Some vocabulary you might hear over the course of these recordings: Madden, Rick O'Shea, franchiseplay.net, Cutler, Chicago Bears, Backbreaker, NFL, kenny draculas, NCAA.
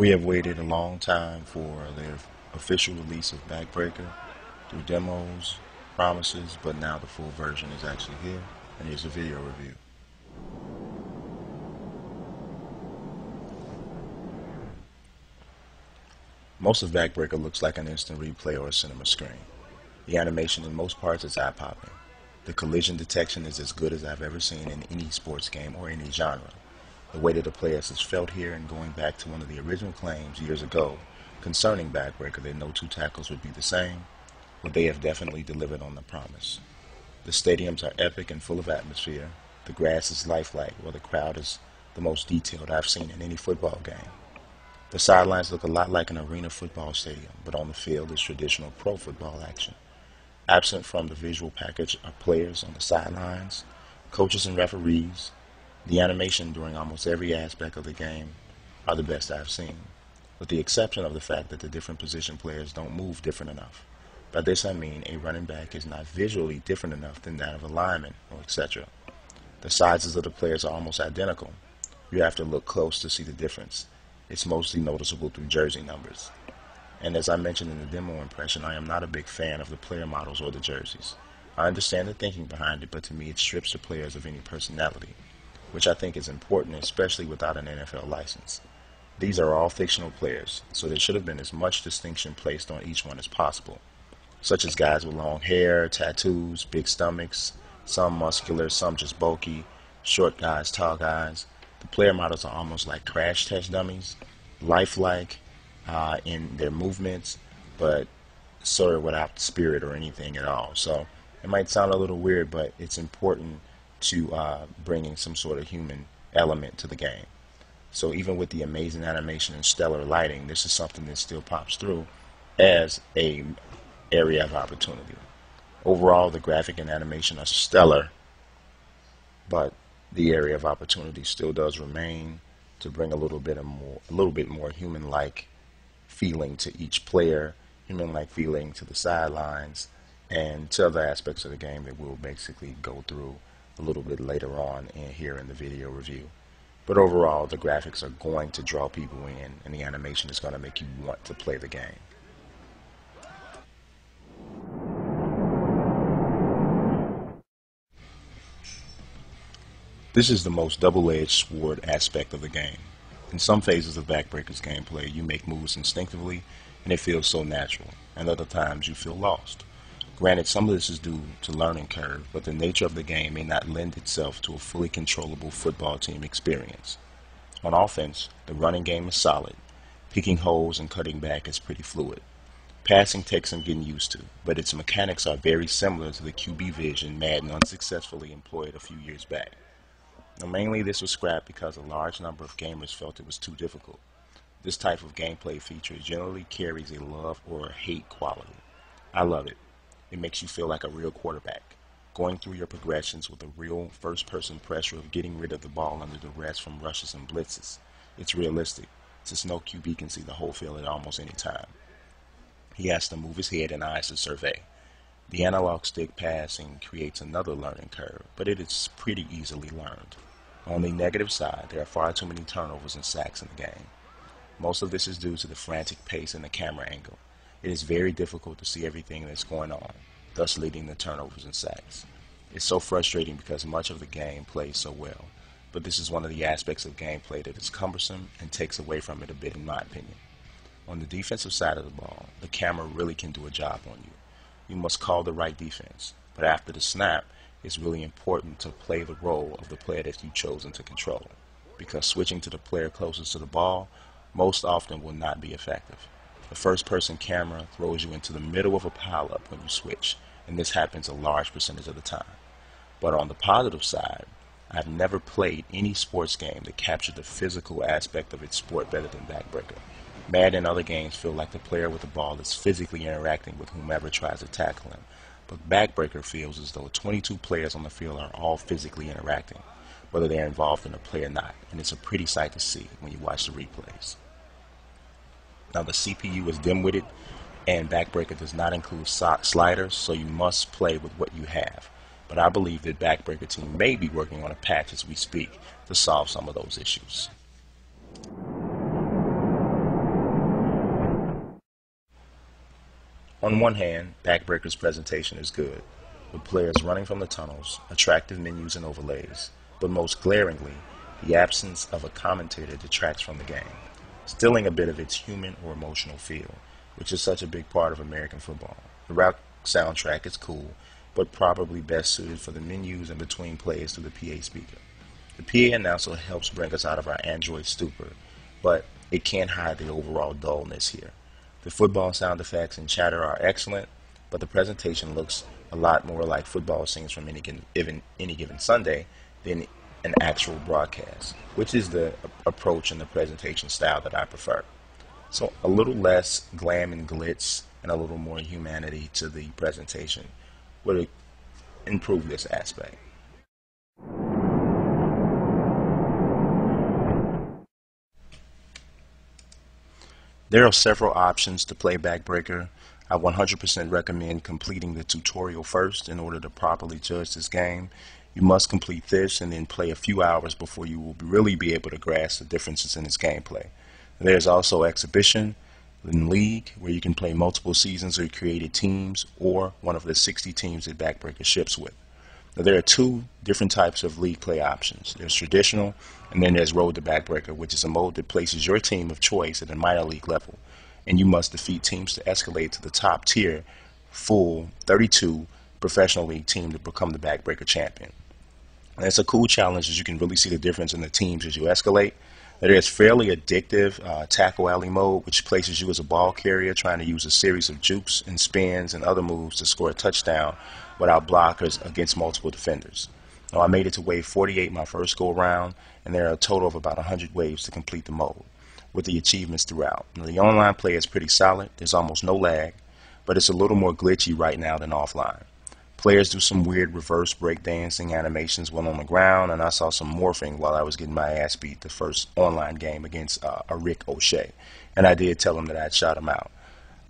We have waited a long time for the official release of Backbreaker through demos, promises, but now the full version is actually here, and here's a video review. Most of Backbreaker looks like an instant replay or a cinema screen. The animation in most parts is eye-popping. The collision detection is as good as I've ever seen in any sports game or any genre. The weight of the players is felt here, and going back to one of the original claims years ago concerning Backbreaker that no two tackles would be the same, well, they have definitely delivered on the promise. The stadiums are epic and full of atmosphere. The grass is lifelike, while the crowd is the most detailed I've seen in any football game. The sidelines look a lot like an arena football stadium, but on the field is traditional pro football action. Absent from the visual package are players on the sidelines, coaches and referees. The animation during almost every aspect of the game are the best I've seen, with the exception of the fact that the different position players don't move different enough. By this I mean a running back is not visually different enough than that of a lineman, or etc. The sizes of the players are almost identical. You have to look close to see the difference. It's mostly noticeable through jersey numbers. And as I mentioned in the demo impression, I am not a big fan of the player models or the jerseys. I understand the thinking behind it, but to me it strips the players of any personality, which I think is important, especially without an NFL license. These are all fictional players, so there should have been as much distinction placed on each one as possible, such as guys with long hair, tattoos, big stomachs, some muscular, some just bulky, short guys, tall guys. The player models are almost like crash test dummies, lifelike in their movements, but sort of without spirit or anything at all. So it might sound a little weird, but it's important to bringing some sort of human element to the game. So even with the amazing animation and stellar lighting, this is something that still pops through as an area of opportunity. Overall, the graphic and animation are stellar, but the area of opportunity still does remain to bring a little bit more human-like feeling to each player, human-like feeling to the sidelines, and to other aspects of the game that we'll basically go through a little bit later on in here in the video review. But overall, the graphics are going to draw people in, and the animation is going to make you want to play the game. This is the most double-edged sword aspect of the game. In some phases of Backbreaker's gameplay, you make moves instinctively, and it feels so natural, and other times you feel lost. Granted, some of this is due to learning curve, but the nature of the game may not lend itself to a fully controllable football team experience. On offense, the running game is solid. Picking holes and cutting back is pretty fluid. Passing takes some getting used to, but its mechanics are very similar to the QB vision Madden unsuccessfully employed a few years back. Now, mainly this was scrapped because a large number of gamers felt it was too difficult. This type of gameplay feature generally carries a love or a hate quality. I love it. It makes you feel like a real quarterback, going through your progressions with a real first-person pressure of getting rid of the ball under duress from rushes and blitzes. It's realistic, since no QB can see the whole field at almost any time. He has to move his head and eyes to survey. The analog stick passing creates another learning curve, but it is pretty easily learned. On the negative side, there are far too many turnovers and sacks in the game. Most of this is due to the frantic pace and the camera angle. It is very difficult to see everything that's going on, thus leading to turnovers and sacks. It's so frustrating because much of the game plays so well, but this is one of the aspects of gameplay that is cumbersome and takes away from it a bit in my opinion. On the defensive side of the ball, the camera really can do a job on you. You must call the right defense, but after the snap, it's really important to play the role of the player that you've chosen to control, because switching to the player closest to the ball most often will not be effective. The first-person camera throws you into the middle of a pile-up when you switch, and this happens a large percentage of the time. But on the positive side, I've never played any sports game that captured the physical aspect of its sport better than Backbreaker. Madden and other games feel like the player with the ball is physically interacting with whomever tries to tackle him, but Backbreaker feels as though 22 players on the field are all physically interacting, whether they're involved in a play or not, and it's a pretty sight to see when you watch the replays. Now, the CPU is dim-witted, and Backbreaker does not include sliders, so you must play with what you have, but I believe that Backbreaker team may be working on a patch as we speak to solve some of those issues. On one hand, Backbreaker's presentation is good, with players running from the tunnels, attractive menus and overlays, but most glaringly, the absence of a commentator detracts from the game, stilling a bit of its human or emotional feel, which is such a big part of American football. The route soundtrack is cool, but probably best suited for the menus and between plays through the PA speaker. The PA announcer helps bring us out of our Android stupor, but it can't hide the overall dullness here. The football sound effects and chatter are excellent, but the presentation looks a lot more like football scenes from any given Sunday than an actual broadcast, which is the approach and the presentation style that I prefer. So a little less glam and glitz and a little more humanity to the presentation would improve this aspect. There are several options to play Backbreaker. I 100% recommend completing the tutorial first in order to properly judge this game. You must complete this and then play a few hours before you will really be able to grasp the differences in its gameplay. There's also Exhibition and League, where you can play multiple seasons or created teams or one of the 60 teams that Backbreaker ships with. Now, there are two different types of league play options. There's Traditional, and then there's Road to Backbreaker, which is a mode that places your team of choice at a minor league level, and you must defeat teams to escalate to the top tier, full 32 professional league team to become the Backbreaker champion. And it's a cool challenge as you can really see the difference in the teams as you escalate. There's fairly addictive Tackle Alley mode, which places you as a ball carrier trying to use a series of jukes and spins and other moves to score a touchdown without blockers against multiple defenders. Now, I made it to wave 48 my first go around, and there are a total of about 100 waves to complete the mode, with the achievements throughout. Now, the online play is pretty solid, there's almost no lag, but it's a little more glitchy right now than offline. Players do some weird reverse breakdancing animations while on the ground, and I saw some morphing while I was getting my ass beat the first online game against a Rick O'Shea, and I did tell him that I had shot him out.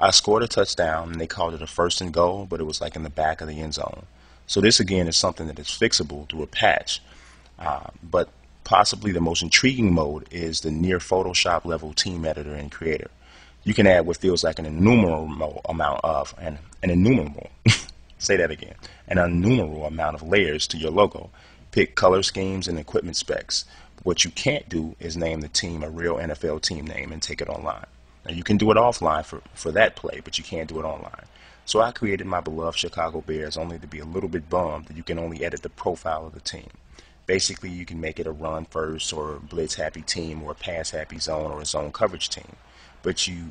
I scored a touchdown, and they called it a 1st and goal, but it was like in the back of the end zone. So this, again, is something that is fixable through a patch, but possibly the most intriguing mode is the near Photoshop level team editor and creator. You can add what feels like an innumerable amount of layers to your logo, pick color schemes and equipment specs. What you can't do is name the team a real NFL team name and take it online. Now, you can do it offline for that play, but you can't do it online. So I created my beloved Chicago Bears only to be a little bit bummed that you can only edit the profile of the team. Basically, you can make it a run first or a blitz happy team or a pass happy zone or a zone coverage team, but you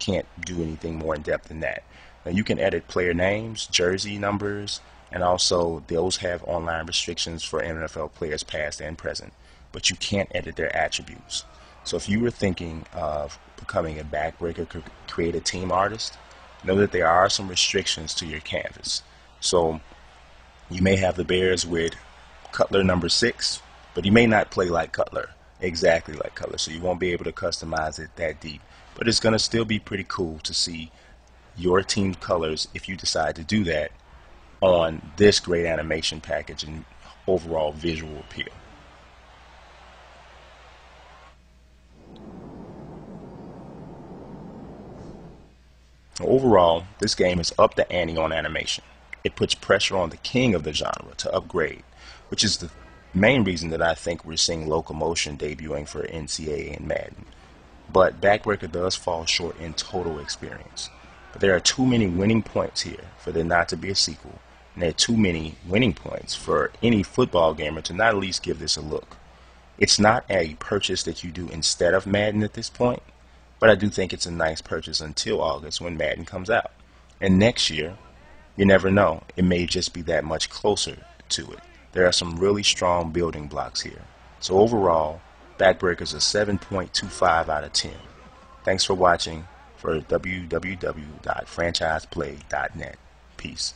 can't do anything more in depth than that. Now, you can edit player names, jersey numbers, and also those have online restrictions for NFL players past and present, but you can't edit their attributes. So if you were thinking of becoming a Backbreaker creative team artist, know that there are some restrictions to your canvas. So you may have the Bears with Cutler number 6, but you may not play like Cutler, exactly like Cutler, so you won't be able to customize it that deep. But it's going to still be pretty cool to see your team colors if you decide to do that on this great animation package and overall visual appeal. Overall, this game has upped the ante on animation. It puts pressure on the king of the genre to upgrade, which is the main reason that I think we're seeing Locomotion debuting for NCAA and Madden. But Backbreaker does fall short in total experience. But there are too many winning points here for there not to be a sequel, and there are too many winning points for any football gamer to not at least give this a look. It's not a purchase that you do instead of Madden at this point, but I do think it's a nice purchase until August when Madden comes out. And next year, you never know, it may just be that much closer to it. There are some really strong building blocks here. So overall, Backbreaker's a 7.25 out of 10. Thanks for watching. For www.franchiseplay.net. Peace.